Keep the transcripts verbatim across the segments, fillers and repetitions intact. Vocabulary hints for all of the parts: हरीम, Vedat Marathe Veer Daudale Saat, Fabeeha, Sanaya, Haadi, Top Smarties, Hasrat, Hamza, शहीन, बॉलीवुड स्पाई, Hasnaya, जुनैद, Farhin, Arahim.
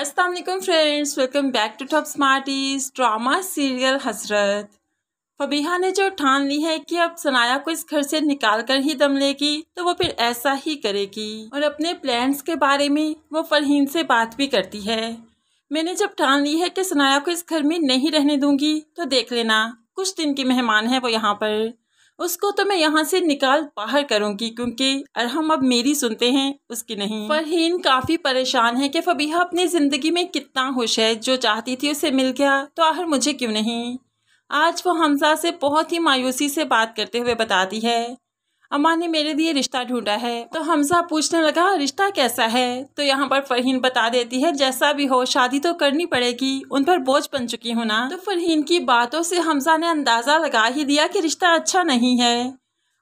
अस्सलाम वालेकुम friends, welcome back to Top Smarties. Drama serial Hasrat. Fabiha ने जो ठान ली है कि अब सनाया को इस घर से निकाल कर ही दम लेगी, तो वो फिर ऐसा ही करेगी। और अपने प्लान्स के बारे में वो फरहीन से बात भी करती है। मैंने जब ठान ली है कि सनाया को इस घर में नहीं रहने दूंगी, तो देख लेना, कुछ दिन की मेहमान है वो यहाँ पर, उसको तो मैं यहाँ से निकाल बाहर करूँगी, क्योंकि अरहम अब मेरी सुनते हैं, उसकी नहीं। फरहीन काफ़ी परेशान है कि फबीहा अपनी ज़िंदगी में कितना खुश है, जो चाहती थी उसे मिल गया, तो आखिर मुझे क्यों नहीं। आज वो हमजा से बहुत ही मायूसी से बात करते हुए बताती है, अम्मा ने मेरे लिए रिश्ता ढूंढा है। तो हमजा पूछने लगा, रिश्ता कैसा है? तो यहाँ पर फरहीन बता देती है, जैसा भी हो शादी तो करनी पड़ेगी, उन पर बोझ बन चुकी हूँ ना। तो फरहीन की बातों से हमजा ने अंदाज़ा लगा ही दिया कि रिश्ता अच्छा नहीं है,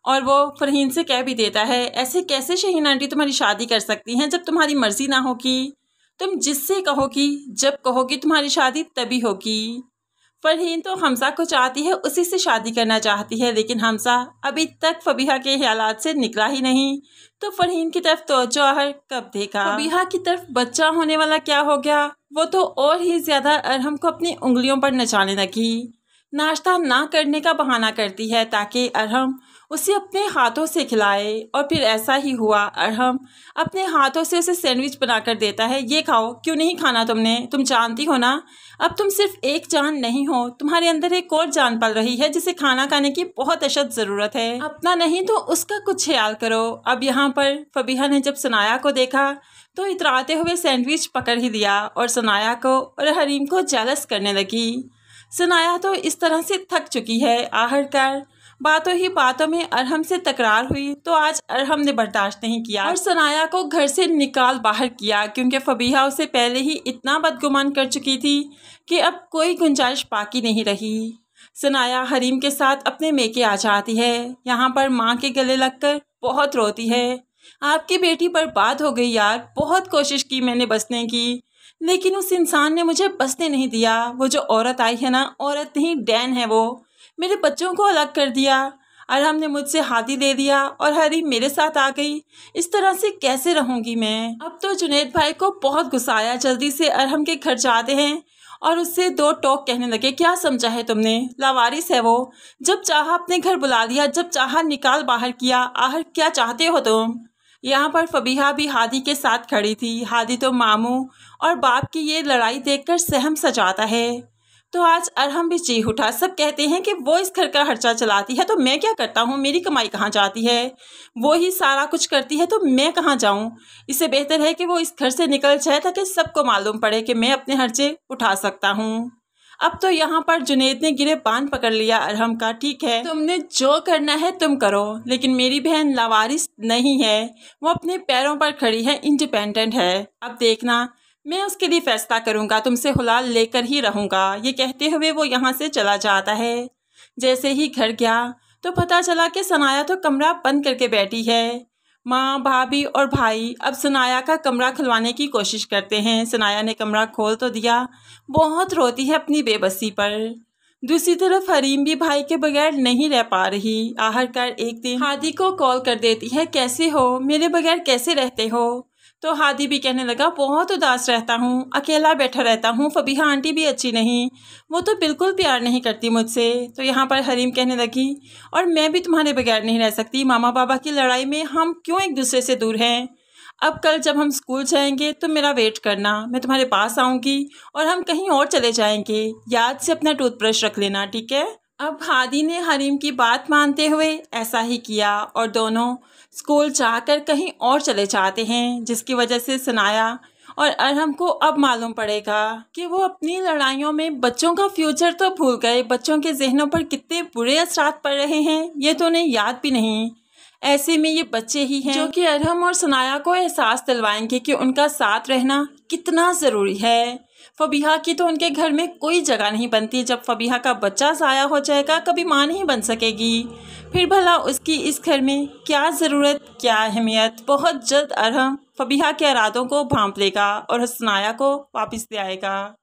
और वो फरहीन से कह भी देता है, ऐसे कैसे शहीन आंटी तुम्हारी शादी कर सकती हैं, जब तुम्हारी मर्जी ना होगी, तुम जिससे कहोगी, जब कहोगी तुम्हारी शादी तभी होगी। फरहीन तो हमजा को चाहती है, उसी से शादी करना चाहती है, लेकिन हमजा अभी तक फबीहा के ख्यालात से निकला ही नहीं, तो फरहीन की तरफ तवज्जो हर कब देगा। फबीहा की तरफ बच्चा होने वाला क्या हो गया, वो तो और ही ज़्यादा अरहम को अपनी उंगलियों पर नचाने लगी। नाश्ता ना करने का बहाना करती है ताकि अरहम उसे अपने हाथों से खिलाए, और फिर ऐसा ही हुआ। अरहम अपने हाथों से उसे सैंडविच बनाकर देता है, ये खाओ। क्यों नहीं खाना तुमने, तुम जानती हो ना, अब तुम सिर्फ एक जान नहीं हो, तुम्हारे अंदर एक और जान पल रही है, जिसे खाना खाने की बहुत अशद ज़रूरत है। अपना नहीं तो उसका कुछ ख्याल करो। अब यहाँ पर फबीहा ने जब सनाया को देखा, तो इतराते हुए सैंडविच पकड़ ही दिया, और सनाया को और हरीम को जेलस करने लगी। सनाया तो इस तरह से थक चुकी है, आखिरकार बातों ही बातों में अरहम से तकरार हुई, तो आज अरहम ने बर्दाश्त नहीं किया और सनाया को घर से निकाल बाहर किया, क्योंकि फबीहा उसे पहले ही इतना बदगुमान कर चुकी थी कि अब कोई गुंजाइश बाकी नहीं रही। सनाया हरीम के साथ अपने मेके आ जाती है, यहाँ पर माँ के गले लगकर बहुत रोती है, आपकी बेटी बर्बाद हो गई यार, बहुत कोशिश की मैंने बसने की, लेकिन उस इंसान ने मुझे बसने नहीं दिया, वो जो औरत आई है ना, औरत नहीं डैन है वो, मेरे बच्चों को अलग कर दिया, अरहम ने मुझसे हादी ले दिया, और हरीम मेरे साथ आ गई, इस तरह से कैसे रहूँगी मैं। अब तो जुनैद भाई को बहुत गुस्सा आया, जल्दी से अरहम के घर जाते हैं और उससे दो टोक कहने लगे, क्या समझा है तुमने, लावारिस है वो, जब चाहा अपने घर बुला लिया, जब चाहा निकाल बाहर किया, आखिर क्या चाहते हो तुम। यहाँ पर फबीहा भी हादी के साथ खड़ी थी। हादी तो मामू और बाप की ये लड़ाई देखकर सहम सा जाता है, तो आज अरहम भी चीख उठा, सब कहते हैं कि वो इस घर का खर्चा चलाती है, तो मैं क्या करता हूँ, मेरी कमाई कहाँ जाती है, वो ही सारा कुछ करती है, तो मैं कहाँ जाऊँ, इससे बेहतर है कि वो इस घर से निकल जाए, ताकि सबको मालूम पड़े कि मैं अपने खर्चे उठा सकता हूँ। अब तो यहाँ पर जुनैद ने गिरेबान पकड़ लिया अरहम का, ठीक है तुमने जो करना है तुम करो, लेकिन मेरी बहन लावारिस नहीं है, वो अपने पैरों पर खड़ी है, इंडिपेंडेंट है, अब देखना मैं उसके लिए फैसला करूँगा, तुमसे हुलाल लेकर ही रहूँगा। ये कहते हुए वो यहाँ से चला जाता है। जैसे ही घर गया तो पता चला कि सनाया तो कमरा बंद करके बैठी है। माँ, भाभी और भाई अब सनाया का कमरा खुलवाने की कोशिश करते हैं। सनाया ने कमरा खोल तो दिया, बहुत रोती है अपनी बेबसी पर। दूसरी तरफ हरीम भी भाई के बगैर नहीं रह पा रही। आखिरकार एक दिन हादी को कॉल कर देती है, कैसे हो, मेरे बगैर कैसे रहते हो। तो हादी भी कहने लगा, बहुत उदास रहता हूँ, अकेला बैठा रहता हूँ, फबीहा आंटी भी अच्छी नहीं, वो तो बिल्कुल प्यार नहीं करती मुझसे। तो यहाँ पर हरीम कहने लगी, और मैं भी तुम्हारे बगैर नहीं रह सकती, मामा बाबा की लड़ाई में हम क्यों एक दूसरे से दूर हैं। अब कल जब हम स्कूल जाएंगे तो मेरा वेट करना, मैं तुम्हारे पास आऊँगी और हम कहीं और चले जाएंगे, याद से अपना टूथब्रश रख लेना, ठीक है। अब हादी ने हरीम की बात मानते हुए ऐसा ही किया, और दोनों स्कूल जाकर कहीं और चले जाते हैं, जिसकी वजह से सनाया और अरहम को अब मालूम पड़ेगा कि वो अपनी लड़ाइयों में बच्चों का फ्यूचर तो भूल गए, बच्चों के जहनों पर कितने बुरे असरात पड़ रहे हैं ये तो उन्हें याद भी नहीं। ऐसे में ये बच्चे ही हैं जो कि अरहम और सनाया को एहसास दिलवाएंगे कि उनका साथ रहना कितना ज़रूरी है। फबीहा की तो उनके घर में कोई जगह नहीं बनती, जब फबीहा का बच्चा ज़ाया हो जाएगा कभी मां नहीं बन सकेगी, फिर भला उसकी इस घर में क्या ज़रूरत, क्या अहमियत। बहुत जल्द अरहम फबीहा के इरादों को भांप लेगा और हसनाया को वापस ले आएगा।